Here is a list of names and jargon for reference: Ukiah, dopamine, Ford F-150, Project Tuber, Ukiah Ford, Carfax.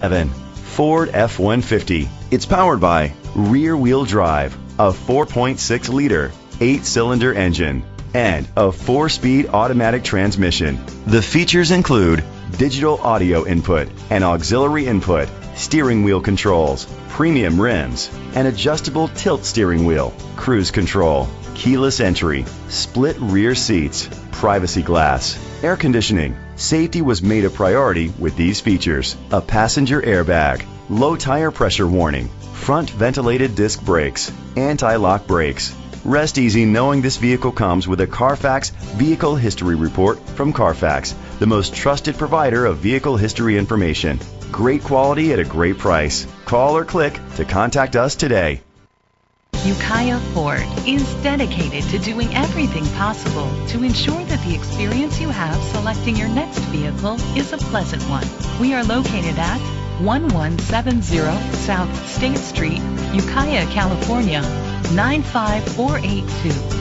Ford F-150. It's powered by rear-wheel drive, a 4.6-liter, 8-cylinder engine, and a 4-speed automatic transmission. The features include digital audio input and auxiliary input, steering wheel controls, premium rims, an adjustable tilt steering wheel, cruise control, keyless entry, split rear seats, privacy glass, air conditioning. Safety was made a priority with these features: a passenger airbag, low tire pressure warning, front ventilated disc brakes, anti-lock brakes. Rest easy knowing this vehicle comes with a Carfax Vehicle History Report from Carfax, the most trusted provider of vehicle history information. Great quality at a great price. Call or click to contact us today. Ukiah Ford is dedicated to doing everything possible to ensure that the experience you have selecting your next vehicle is a pleasant one. We are located at 1170 South State Street, Ukiah, California, 95482.